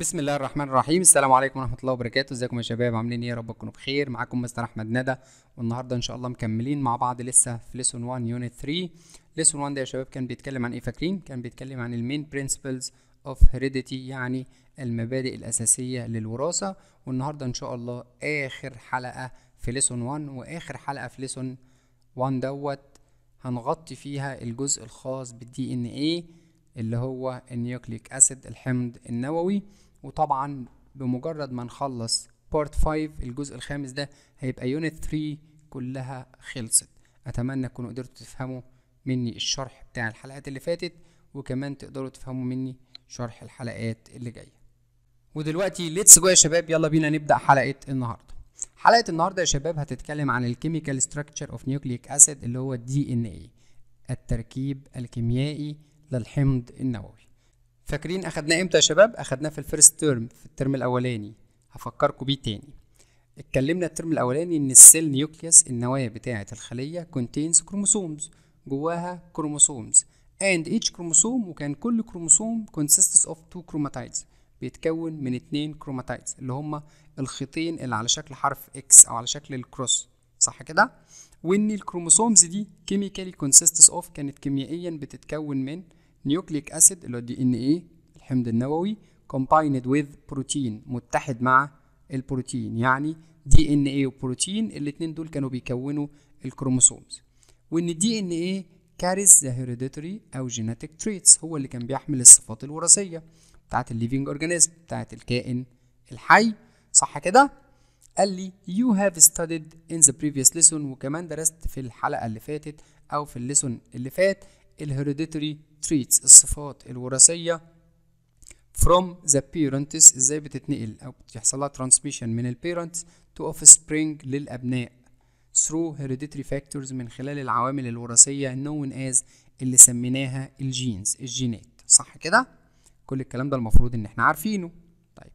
بسم الله الرحمن الرحيم. السلام عليكم ورحمه الله وبركاته. ازيكم يا شباب، عاملين ايه؟ يا رب تكونوا بخير. معاكم مستر احمد ندى، والنهارده ان شاء الله مكملين مع بعض لسه في ليسون 1 يونت 3. ليسون 1 ده يا شباب كان بيتكلم عن ايه؟ فاكرين كان بيتكلم عن المين برنسبلز اوف هيريديتي، يعني المبادئ الاساسيه للوراثه. والنهارده ان شاء الله اخر حلقه في ليسون 1، واخر حلقه في ليسون 1 دوت هنغطي فيها الجزء الخاص بالدي ان ايه اللي هو النيوكليك اسيد، الحمض النووي. وطبعا بمجرد ما نخلص بارت 5 الجزء الخامس ده هيبقى يونت 3 كلها خلصت. اتمنى تكونوا قدرتوا تفهموا مني الشرح بتاع الحلقات اللي فاتت، وكمان تقدروا تفهموا مني شرح الحلقات اللي جايه. ودلوقتي ليتس جو يا شباب، يلا بينا نبدا حلقه النهارده. حلقه النهارده يا شباب هتتكلم عن الكيميكال ستراكشر اوف نيوكليك اسيد اللي هو الدي ان اي، التركيب الكيميائي للحمض النووي. فاكرين اخدناه امتى يا شباب؟ اخدناه في الفيرست تيرم، في الترم الاولاني، هفكركم بيه تاني. اتكلمنا الترم الاولاني ان السيل نيوكليس، النواة بتاعه الخليه، contains chromosomes، جواها chromosomes and each chromosome، وكان كل كروموسوم consists of 2 chromatides، بيتكون من 2 chromatides اللي هما الخيطين اللي على شكل حرف X او على شكل الكروس، صح كده؟ وان الكروموسومز دي chemically consists of، كانت كيميائيا بتتكون من نيوكليك اسيد اللي هو الدي ان ايه، الحمض النووي، combined with بروتين، متحد مع البروتين، يعني دي ان ايه وبروتين الاثنين دول كانوا بيكونوا الكروموسومز. وان الدي ان ايه carries the hereditary او genetic traits، هو اللي كان بيحمل الصفات الوراثيه بتاعت الليفينج اورجانيزم، بتاعت الكائن الحي، صح كده؟ قال لي you have studied in the previous lesson، وكمان درست في الحلقه اللي فاتت او في الليسون اللي فات الهيريديتوري تريتس، الصفات الوراثيه from the parents، ازاي بتتنقل او بتحصل لها ترانسميشن من البيرنتس تو offspring للابناء through hereditary factors، من خلال العوامل الوراثيه known as اللي سميناها الجينز، الجينات، صح كده؟ كل الكلام ده المفروض ان احنا عارفينه. طيب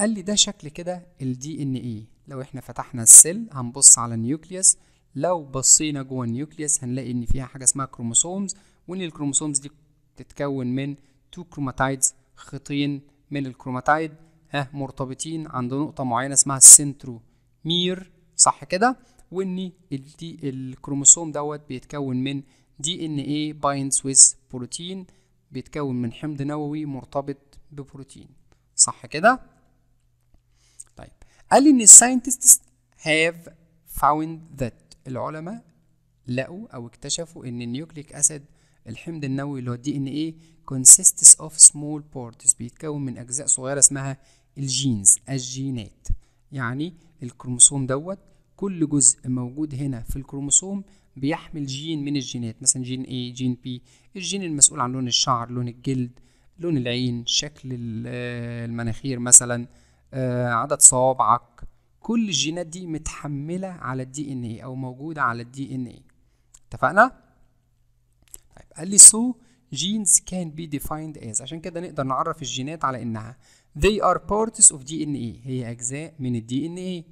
قال لي ده شكل كده الدي ان ايه. لو احنا فتحنا السيل هنبص على النيوكليوس، لو بصينا جوه النيوكليوس هنلاقي ان فيها حاجه اسمها كروموسومز، وان الكروموسومز دي بتتكون من 2 كروماتايدز، خيطين من الكروماتايد مرتبطين عند نقطه معينه اسمها السنترومير، صح كده؟ وان الكروموسوم دوت بيتكون من دي ان اي بايندز ويز بروتين، بيتكون من حمض نووي مرتبط ببروتين، صح كده؟ طيب قال لي ان الساينتستس هاف فاوند ذات، العلماء لقوا او اكتشفوا ان النيوكليك اسيد، الحمض النووي اللي هو الدي ان ايه، consists of small parts، بيتكون من اجزاء صغيره اسمها الجينز، الجينات، يعني الكروموسوم دوت كل جزء موجود هنا في الكروموسوم بيحمل جين من الجينات، مثلا جين اي، جين بي، الجين المسؤول عن لون الشعر، لون الجلد، لون العين، شكل المناخير مثلا، عدد صوابعك، كل الجينات دي متحمله على الدي ان اي او موجوده على الدي ان اي، اتفقنا؟ طيب قال لي so genes can be defined as، عشان كده نقدر نعرف الجينات على انها they are parts of DNA، هي اجزاء من الدي ان اي،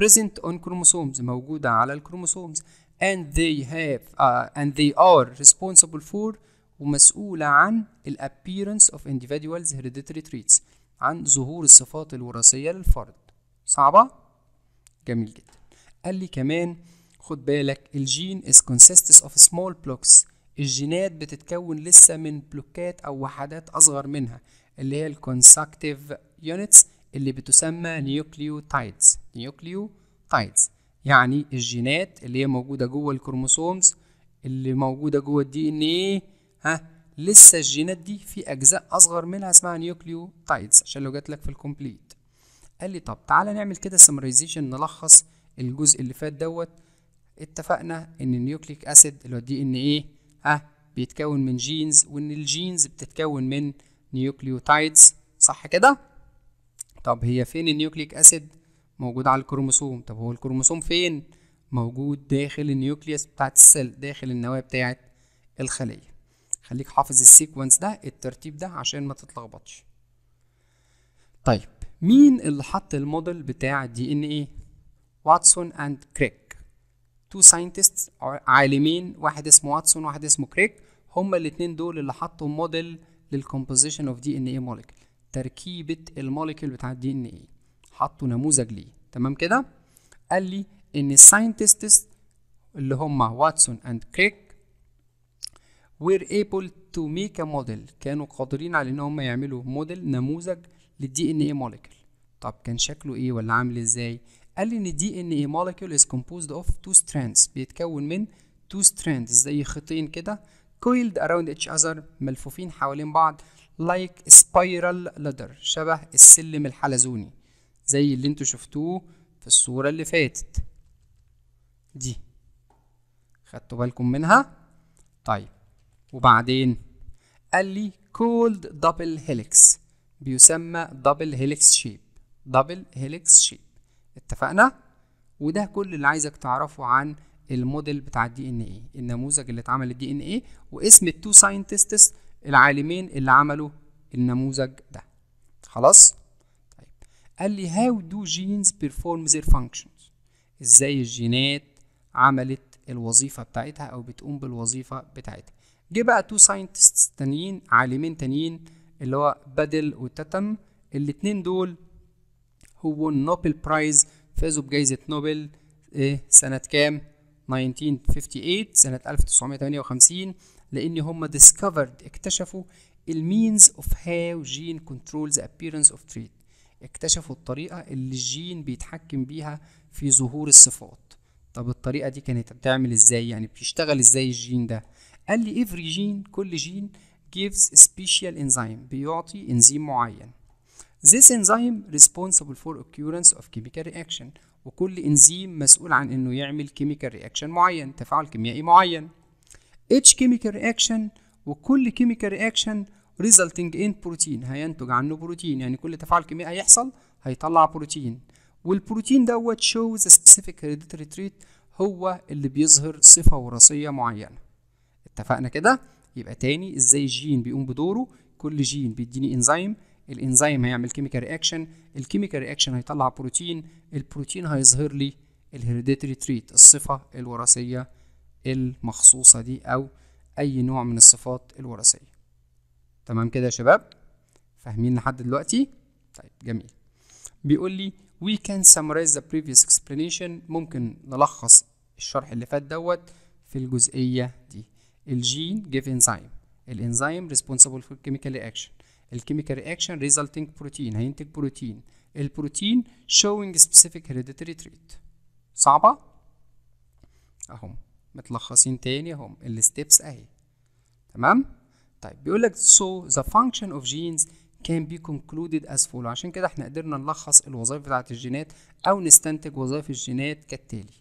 present on chromosomes، موجوده على الكروموسومز، and they are responsible for، ومسؤوله عن ال appearance of individuals hereditary traits، عن ظهور الصفات الوراثيه للفرد. صعبه؟ جميل جدا. قال لي كمان خد بالك الجين is consists of small blocks، الجينات بتتكون لسه من بلوكات او وحدات اصغر منها اللي هي الكونساكتيف يونتس اللي بتسمى نيوكليوتايدز، نيوكليوتايدز يعني الجينات اللي هي موجوده جوه الكروموسومز، اللي موجوده جوه الدي ان ايه، لسه الجينات دي في اجزاء اصغر منها اسمها نيوكليوتايدز، عشان لو جات لك في الكومبليت. قال لي طب تعالى نعمل كده سمرايزيشن، نلخص الجزء اللي فات دوت. اتفقنا ان النيوكليك اسيد اللي هو الدي ان ايه بيتكون من جينز، وان الجينز بتتكون من نيوكليوتايدز، صح كده؟ طب هي فين النيوكليك اسيد؟ موجود على الكروموسوم. طب هو الكروموسوم فين؟ موجود داخل النيوكليوس بتاعت السيل، داخل النواه بتاعت الخليه. خليك حافظ السيكونس ده، الترتيب ده، عشان ما تتلخبطش. طيب مين اللي حط الموديل بتاع دي ان ايه؟ واتسون اند كريك، تو ساينتست، عالمين، واحد اسمه واتسون واحد اسمه كريك، هما الاتنين دول اللي حطوا موديل للكومبوزيشن اوف دي ان ايه موليكيول. تركيبه الموليكيول بتاع الدي ان ايه. حطوا نموذج ليه، تمام كده. قال لي ان الساينتستس اللي هم واتسون اند كريك were able to make a model، كانوا قادرين على ان هم يعملوا موديل، نموذج للدي ان اي موليكيول. طب كان شكله ايه ولا عامل ازاي؟ قال لي ان الدي ان اي موليكيول is composed of two strands، بيتكون من two strands زي خيطين كده coiled around each other، ملفوفين حوالين بعض like spiral ladder، شبه السلم الحلزوني زي اللي انتوا شفتوه في الصورة اللي فاتت دي، خدتوا بالكم منها؟ طيب وبعدين قال لي called double helix، بيسمى double helix shape، double helix shape، اتفقنا؟ وده كل اللي عايزك تعرفه عن الموديل بتاع الدي ان ايه، النموذج اللي اتعمل للدي ان ايه، واسم التو ساينتستس العالمين اللي عملوا النموذج ده، خلاص؟ طيب قال لي how do genes perform their functions، ازاي الجينات عملت الوظيفة بتاعتها أو بتقوم بالوظيفة بتاعتها. جه بقى تو ساينتستس تانيين، عالمين تانيين، اللي هو بادل وتاتم، الاتنين دول هو نوبل برايز، فازوا بجائزة نوبل سنة كام؟ 1958، سنة 1958، لأن هم ديسكفرد، اكتشفوا المينز اوف هاو جين كنترولز ابيرنس اوف تريت، اكتشفوا الطريقة اللي الجين بيتحكم بيها في ظهور الصفات. طب الطريقة دي كانت بتعمل ازاي؟ يعني بيشتغل ازاي الجين ده؟ قال لي every gene، كل جين gives special enzyme، بيعطي انزيم معين. This enzyme responsible for occurrence of chemical reaction، وكل انزيم مسؤول عن انه يعمل chemical reaction معين، تفاعل كيميائي معين. Each chemical reaction، وكل chemical reaction resulting in protein، هينتج عنه بروتين، يعني كل تفاعل كيميائي هيحصل هيطلع بروتين. والبروتين دوت shows a specific hereditary trait، هو اللي بيظهر صفة وراثية معينة. اتفقنا كده؟ يبقى تاني ازاي الجين بيقوم بدوره، كل جين بيديني انزيم، الانزيم هيعمل كيميكال رياكشن، الكيميكال رياكشن هيطلع بروتين، البروتين هيظهر لي الهيريديتري تريت، الصفة الوراثية المخصوصة دي أو أي نوع من الصفات الوراثية. تمام كده يا شباب؟ فاهمين لحد دلوقتي؟ طيب جميل. بيقول لي we can summarize the previous explanation، ممكن نلخص الشرح اللي فات دوت في الجزئية دي. الجين give enzyme، الانزيم responsible for chemical reaction، الكيميكال reaction resulting protein، هينتج بروتين، البروتين showing specific hereditary trait. صعبة؟ اهم متلخصين تاني اهم الستبس اهي، تمام؟ طيب بيقول لك so the function of genes can be concluded as follows، عشان كده احنا قدرنا نلخص الوظائف بتاعت الجينات أو نستنتج وظائف الجينات كالتالي: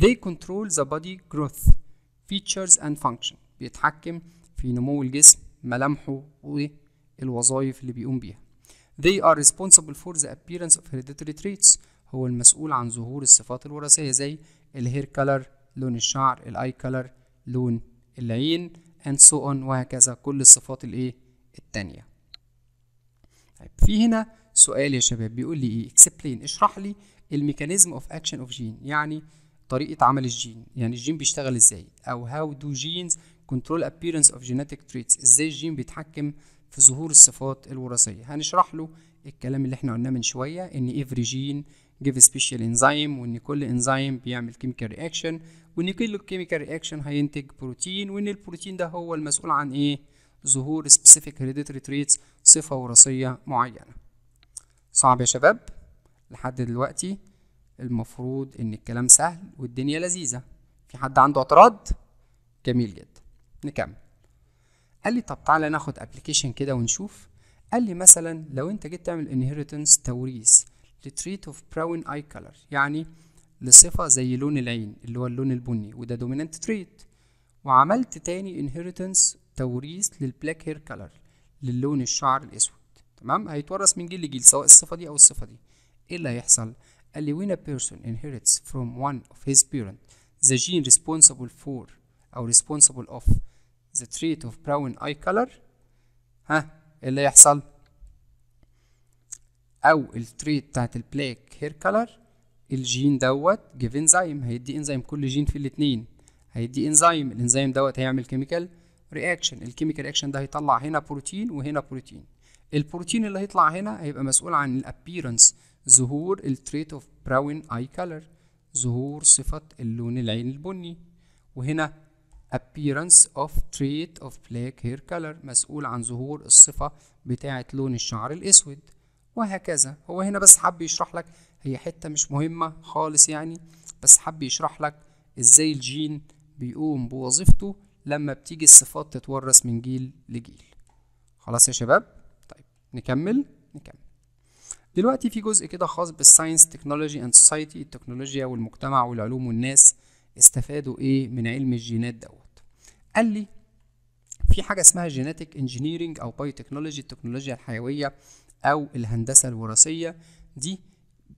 they control the body growth features and function، بيتحكم في نمو الجسم، ملامحه والوظائف اللي بيقوم بيها. they are responsible for the appearance of hereditary traits، هو المسؤول عن ظهور الصفات الوراثية زي الهير كلر، لون الشعر، الاي كلر، لون العين، and so on، وهكذا كل الصفات الايه التانية. طيب في هنا سؤال يا شباب بيقول لي ايه؟ اكسبلين، اشرح لي الميكانيزم اوف اكشن اوف جين، يعني طريقة عمل الجين، يعني الجين بيشتغل ازاي، او هاو دو جينز كنترول ابيرنس اوف جيناتيك تريتس، ازاي الجين بيتحكم في ظهور الصفات الوراثية. هنشرح له الكلام اللي احنا قلناه من شوية، ان افري جين جيف سبيشال انزيم، وان كل انزيم بيعمل كيميكال رياكشن، وان كل كيميكال رياكشن هينتج بروتين، وان البروتين ده هو المسؤول عن ايه؟ ظهور سبيسيفيك هيريديتري تريتس، صفة وراثية معينة. صعب يا شباب؟ لحد دلوقتي المفروض ان الكلام سهل والدنيا لذيذة. في حد عنده اعتراض؟ جميل جدا، نكمل. قال لي طب تعالى ناخد ابلكيشن كده ونشوف. قال لي مثلا لو انت جيت تعمل انهيرتنس، توريث لتريت اوف براون اي كلر، يعني لصفة زي لون العين اللي هو اللون البني، وده دومينانت تريت، وعملت تاني انهيرتنس، توريث للبلاك هير كلر، للون الشعر الاسود، تمام، هيتورث من جيل لجيل سواء الصفه دي او الصفه دي. ايه اللي هيحصل؟ قال لي when a person inherits from one of his parent the gene responsible for او responsible of the trait of brown eye color، ها ايه اللي هيحصل؟ او التريت بتاعت البلاك هير كلر، الجين دوت جيف انزيم، هيدي انزيم، كل جين في الاثنين هيدي انزيم، الانزيم دوت هيعمل كيميكال رياكشن، الكيميكال رياكشن ده هيطلع هنا بروتين وهنا بروتين، البروتين اللي هيطلع هنا هيبقى مسؤول عن الابيرنس، ظهور التريت اوف براون اي كلر، ظهور صفة اللون العين البني، وهنا appearance of trait of black hair color مسؤول عن ظهور الصفة بتاعة لون الشعر الأسود، وهكذا. هو هنا بس حب يشرح لك، هي حتة مش مهمة خالص يعني، بس حب يشرح لك ازاي الجين بيقوم بوظيفته لما بتيجي الصفات تتورث من جيل لجيل. خلاص يا شباب؟ طيب نكمل. دلوقتي في جزء كده خاص بالساينس تكنولوجي اند سوسايتي، التكنولوجيا والمجتمع والعلوم والناس استفادوا ايه من علم الجينات دوت. قال لي في حاجه اسمها جيناتيك انجينيرنج او باي تكنولوجي، التكنولوجيا الحيويه او الهندسه الوراثيه، دي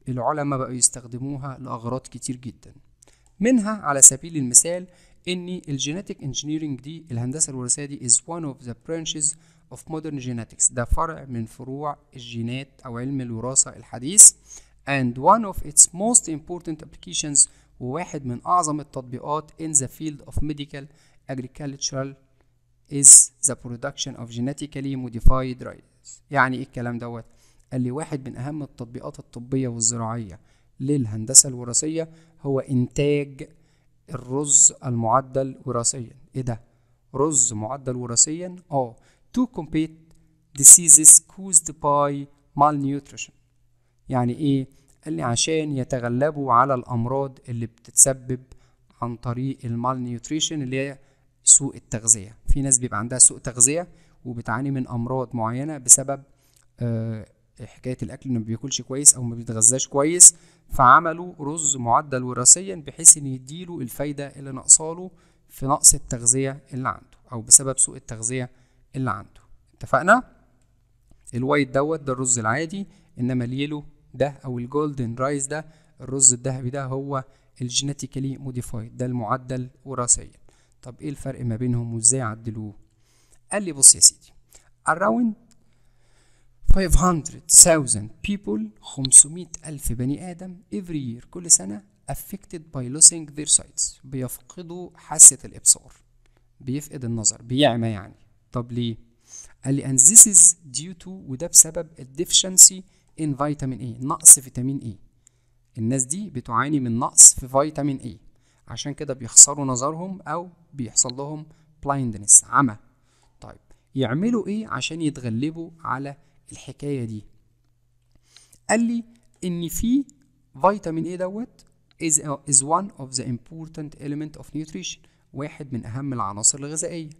العلماء بقوا يستخدموها لاغراض كتير جدا، منها على سبيل المثال ان الجيناتيك انجينيرنج دي، الهندسه الوراثيه دي is one of the branches of modern genetics، ده فرع من فروع الجينات او علم الوراثه الحديث، and one of its most important applications، وواحد من أعظم التطبيقات in the field of medical agricultural is the production of genetically modified rice. يعني إيه الكلام دوت؟ قال لي واحد من أهم التطبيقات الطبية والزراعية للهندسة الوراثية هو إنتاج الرز المعدل وراثيا. إيه ده؟ رز معدل وراثيا؟ to combat diseases caused by malnutrition. يعني إيه؟ قال لي عشان يتغلبوا على الامراض اللي بتتسبب عن طريق المال نيوتريشن اللي هي سوء التغذيه. في ناس بيبقى عندها سوء تغذيه وبتعاني من امراض معينه بسبب حكايه الاكل، انه ما بياكلش كويس او ما بيتغذاش كويس، فعملوا رز معدل وراثيا بحيث ان يديله الفايده اللي ناقصاله في نقص التغذيه اللي عنده او بسبب سوء التغذيه اللي عنده. اتفقنا؟ الوايت دوت ده الرز العادي، انما ليله ده او الجولدن رايس ده الرز الذهبي ده هو الجيناتيكالي موديفايد، ده المعدل وراثيا. طب ايه الفرق ما بينهم وازاي عدلوه؟ قال لي بص يا سيدي، around 500,000 people 500,000 بني ادم every year كل سنه affected by losing their sight، بيفقدوا حاسه الابصار، بيفقد النظر، بيعمى يعني. طب ليه؟ قال لي and this is due to، وده بسبب الديفشنسي ان فيتامين A، نقص فيتامين A. الناس دي بتعاني من نقص في فيتامين A، عشان كده بيخسروا نظرهم او بيحصل لهم blindness، عمى. طيب يعملوا ايه عشان يتغلبوا على الحكايه دي؟ قال لي ان في فيتامين A دوت is one of the important element of nutrition، واحد من اهم العناصر الغذائيه،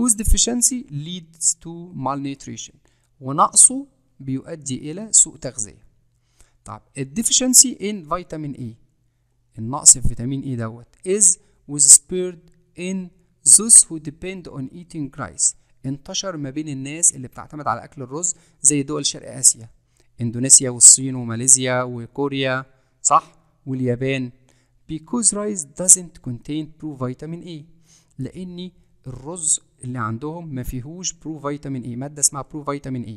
whose deficiency leads to malnutrition، ونقصه بيؤدي الى سوء تغذيه. طب الديفيشنسي ان فيتامين اي، النقص في فيتامين اي دوت is was spared in those who depend on eating rice، انتشر ما بين الناس اللي بتعتمد على اكل الرز زي دول شرق اسيا، اندونيسيا والصين وماليزيا وكوريا، صح، واليابان، because rice doesn't contain provitamin A، لان الرز اللي عندهم ما فيهوش provitamin A، ماده اسمها provitamin A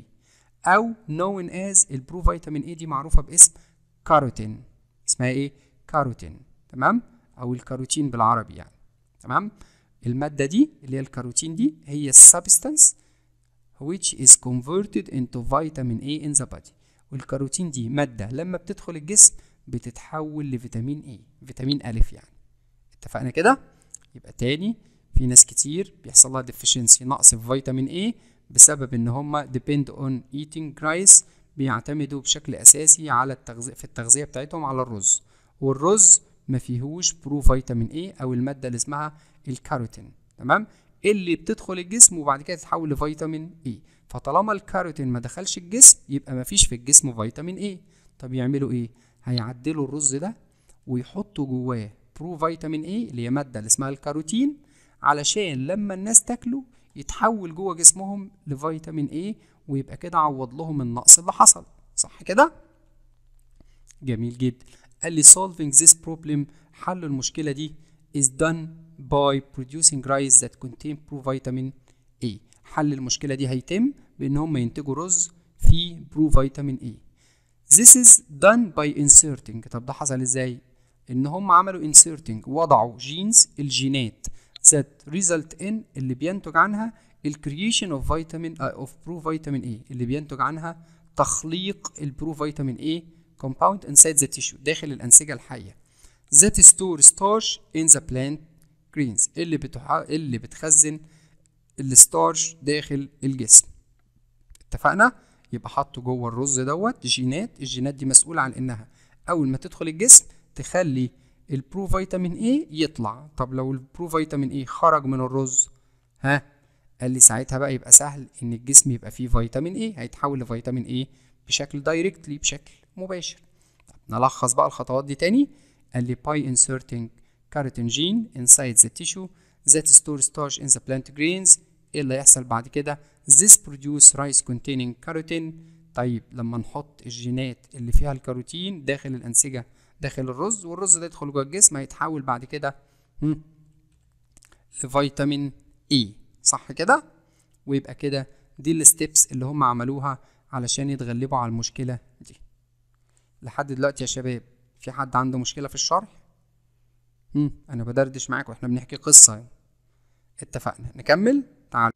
أو known as، البروفيتامين A دي معروفة باسم كاروتين، اسمها إيه؟ كاروتين، تمام؟ أو الكاروتين بالعربي يعني، تمام؟ المادة دي اللي هي الكاروتين دي هي السبستانس which is converted into vitamin A in the body، والكاروتين دي مادة لما بتدخل الجسم بتتحول لفيتامين A، فيتامين أ يعني. اتفقنا كده؟ يبقى تاني في ناس كتير بيحصل لها deficiency، نقص في فيتامين A، بسبب ان هم depend on eating rice، بيعتمدوا بشكل اساسي على التغذيه بتاعتهم على الرز، والرز ما فيهوش بروفيتامين اي او الماده اللي اسمها الكاروتين، تمام، اللي بتدخل الجسم وبعد كده تتحول لفيتامين اي. فطالما الكاروتين ما دخلش الجسم يبقى ما فيش في الجسم فيتامين اي. طب يعملوا ايه؟ هيعدلوا الرز ده ويحطوا جواه بروفيتامين اي اللي هي ماده اللي اسمها الكاروتين، علشان لما الناس تاكله يتحول جوه جسمهم لفيتامين A، ويبقى كده عوض لهم النقص اللي حصل، صح كده؟ جميل جدا. قال لي solving this problem، حل المشكلة دي is done by producing rice that contain provitamin A، حل المشكلة دي هيتم بإن هم ينتجوا رز فيه provitamin A. This is done by inserting، طب ده حصل إزاي؟ إن هم عملوا inserting، وضعوا جينز، الجينات that result in، اللي بينتج عنها الكرييشن اوف فيتامين اوف بروفيتامين اي اللي بينتج عنها تخليق البروفيتامين اي كومباوند انسايد ذا تيشو داخل الانسجه الحيه. ذات ستور ستارش ان ذا بلانت جرينز اللي بتخزن الستارش داخل الجسم. اتفقنا؟ يبقى حطه جوه الرز دوت جينات، الجينات دي مسؤوله عن انها اول ما تدخل الجسم تخلي البروفيتامين اي يطلع. طب لو البروفيتامين اي خرج من الرز، ها قال لي ساعتها بقى يبقى سهل ان الجسم يبقى فيه فيتامين اي، هيتحول لفيتامين اي بشكل دايركتلي بشكل مباشر. طب نلخص بقى الخطوات دي تاني. قال لي باي انسرتنج كاروتين جين انسايد ذا تيشو ذات ستور ستارش ان ذا بلانت جرينز، ايه اللي هيحصل بعد كده؟ this produce rice containing كاروتين. طيب لما نحط الجينات اللي فيها الكاروتين داخل الانسجه داخل الرز، والرز ده يدخل جوه الجسم، هيتحول بعد كده لفيتامين اي، صح كده؟ ويبقى كده دي الستبس اللي هم عملوها علشان يتغلبوا على المشكله دي. لحد دلوقتي يا شباب في حد عنده مشكله في الشرح؟ انا بدردش معاك واحنا بنحكي قصه. اتفقنا نكمل. تعال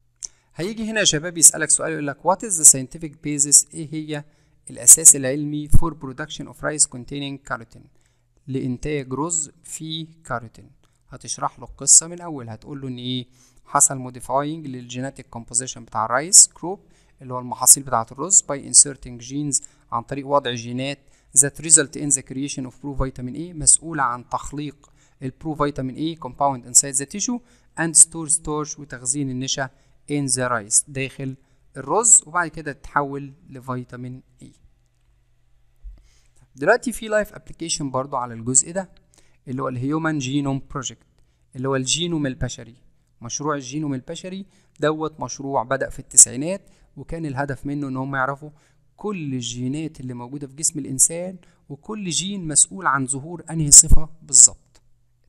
هيجي هنا يا شباب يسألك سؤال يقول لك what is the scientific basis، ايه هي الاساس العلمي for production of rice containing كاروتين لانتاج رز فيه كاروتين. هتشرح له القصه من الاول، هتقول له ان ايه حصل موديفاينج للجيناتيك كومبوزيشن بتاع الرايس كروب اللي هو المحاصيل بتاعه الرز باي انسرتنج جينز عن طريق وضع جينات ذات ريزلت ان ذا كريشن اوف بروفيتامين اي مسؤوله عن تخليق البروفيتامين اي كومباوند انسايد ذا تيشو اند ستورج وتخزين النشا ان ذا رايس داخل الرز، وبعد كده تتحول لفيتامين اي. دلوقتي في لايف ابلكيشن برضو على الجزء ده اللي هو الهيومن جينوم بروجكت اللي هو الجينوم البشري. مشروع الجينوم البشري دوت مشروع بدأ في التسعينات، وكان الهدف منه ان هم يعرفوا كل الجينات اللي موجودة في جسم الانسان وكل جين مسؤول عن ظهور انهي صفة بالظبط.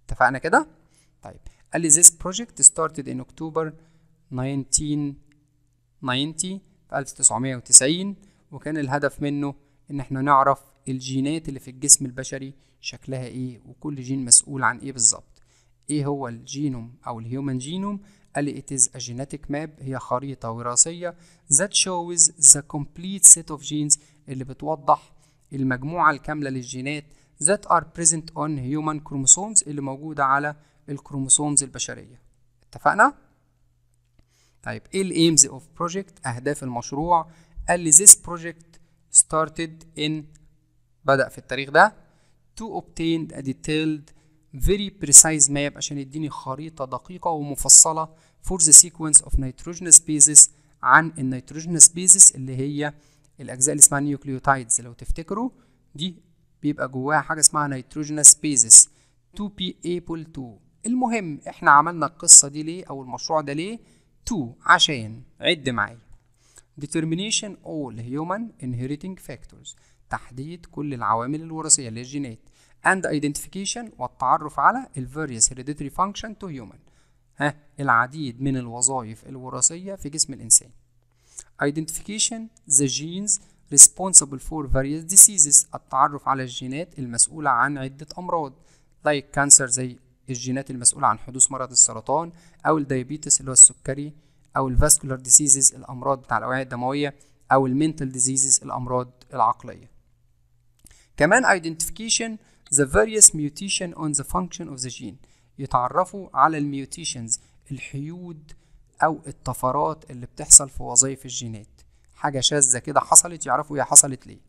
اتفقنا كده؟ طيب قال لي this project started in October 1990 في 1990، وكان الهدف منه ان احنا نعرف الجينات اللي في الجسم البشري شكلها ايه وكل جين مسؤول عن ايه بالظبط. ايه هو الجينوم او الهيومن جينوم؟ قال لي it is a genetic map، هي خريطة وراثية that shows the complete set of genes اللي بتوضح المجموعة الكاملة للجينات that are present on human chromosomes اللي موجودة على الكروموسومز البشرية. اتفقنا؟ طيب ايه الaims of project، اهداف المشروع؟ قال لي this project started in، بدأ في التاريخ ده to obtain a detailed very precise map، عشان يديني خريطة دقيقة ومفصلة for the sequence of nitrogenous bases عن النيتروجينوس بيزس اللي هي الأجزاء اللي اسمها نيوكليوتايدز. لو تفتكروا دي بيبقى جواها حاجة اسمها نيتروجينوس بيزس 2 P Apple 2. المهم احنا عملنا القصة دي ليه أو المشروع ده ليه؟ 2 عشان عد معايا determination all human inheriting factors، تحديد كل العوامل الوراثية اللي هي الجينات and identification، والتعرف على ال various hereditary function to human، ها العديد من الوظائف الوراثية في جسم الإنسان. identification the genes responsible for various diseases، التعرف على الجينات المسؤولة عن عدة أمراض like cancer، زي الجينات المسؤولة عن حدوث مرض السرطان أو الديابيتس اللي هو السكري، أو الفاسكولار ديزيزز الأمراض بتاع الأوعية الدموية، أو المينتال ديزيزز الأمراض العقلية. كمان identification the various mutation on the function of the gene، يتعرفوا على الميوتيشنز الحيود أو الطفرات اللي بتحصل في وظائف الجينات، حاجة شاذة كده حصلت يعرفوا هي حصلت ليه.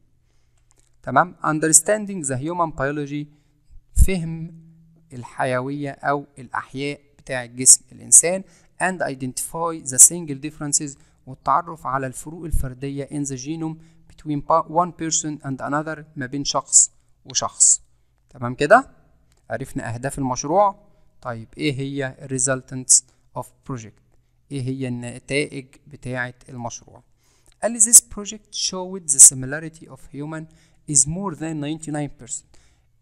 تمام؟ understanding the human biology، فهم الحيوية أو الأحياء بتاع الجسم الإنسان and identify the single differences، والتعرف على الفروق الفردية in the genome between one person and another، ما بين شخص وشخص. تمام كده؟ عرفنا أهداف المشروع. طيب إيه هي results of project، إيه هي النتائج بتاعة المشروع؟ قال لي this project showed the similarity of human is more than 99%.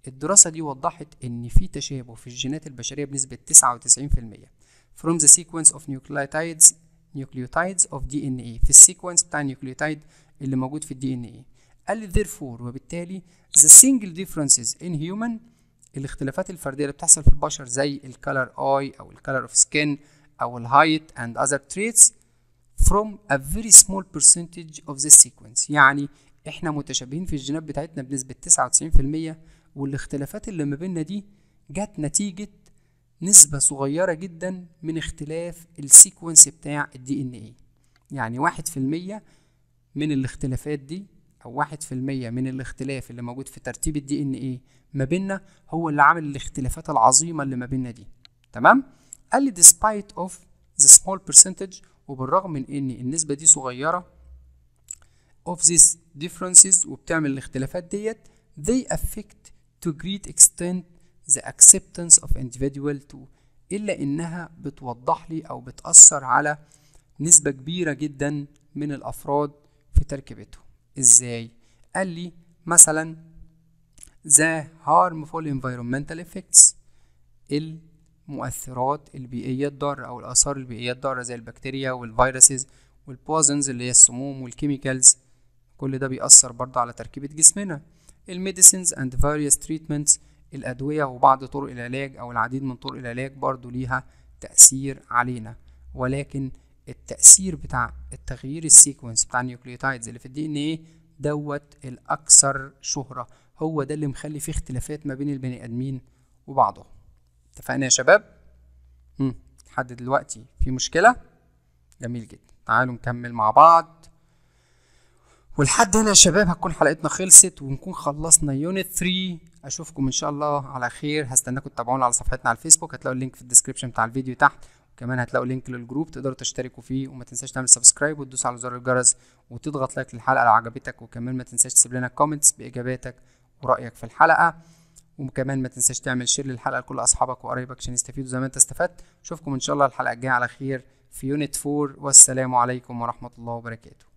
الدراسة دي وضحت إن في تشابه في الجينات البشرية بنسبة 99% from the sequence of nucleotides of DNA، في السيكونس بتاع النيوكليوتايد اللي موجود في الدي ان اي. قال لي therefore، وبالتالي the single differences in human، الاختلافات الفردية اللي بتحصل في البشر زي الcolor eye أو الcolor of skin أو الهايت and other traits from a very small percentage of the sequence. يعني احنا متشابهين في الجينات بتاعتنا بنسبة 99%، والاختلافات اللي ما بيننا دي جت نتيجة نسبة صغيرة جدا من اختلاف السيكونس بتاع الدي ان اي. يعني 1% من الاختلافات دي او 1% من الاختلاف اللي موجود في ترتيب الدي ان اي ما بيننا هو اللي عامل الاختلافات العظيمة اللي ما بيننا دي. تمام؟ قال لي despite of the small percentage، وبالرغم من ان النسبة دي صغيرة of these differences وبتعمل الاختلافات ديت، they affect to great extent the acceptance of individual to، إلا إنها بتوضح لي أو بتأثر على نسبة كبيرة جدا من الأفراد في تركيبتهم. إزاي؟ قال لي مثلا the harmful environmental effects، المؤثرات البيئية الضارة أو الآثار البيئية الضارة زي البكتيريا والفيروسز والبوزنز اللي هي السموم والكيميكالز، كل ده بيأثر برضه على تركيبة جسمنا. الميديسينز اند فاريوس تريتمنتس، الأدوية وبعض طرق العلاج أو العديد من طرق العلاج برضه ليها تأثير علينا. ولكن التأثير بتاع التغيير السيكونس بتاع النيوكليوتايدز اللي في الدي ان ايه دوت الأكثر شهرة، هو ده اللي مخلي فيه اختلافات ما بين البني آدمين وبعضهم. اتفقنا يا شباب؟ لحد دلوقتي في مشكلة؟ جميل جدا، تعالوا نكمل مع بعض. ولحد هنا يا شباب هتكون حلقتنا خلصت ونكون خلصنا يونت 3. اشوفكم ان شاء الله على خير، هستناكم تتابعونا على صفحتنا على الفيسبوك، هتلاقوا اللينك في الديسكريبشن بتاع الفيديو تحت، وكمان هتلاقوا لينك للجروب تقدروا تشتركوا فيه، وما تنساش تعمل سبسكرايب وتدوس على زر الجرس وتضغط لايك للحلقة لو عجبتك، وكمان ما تنساش تسيب لنا كومنتس باجاباتك ورأيك في الحلقة، وكمان ما تنساش تعمل شير للحلقة لكل اصحابك وقرايبك عشان يستفيدوا زي ما انت استفدت. اشوفكم ان شاء الله الحلقة الجاية على خير في يونت 4، والسلام عليكم ورحمة الله وبركاته.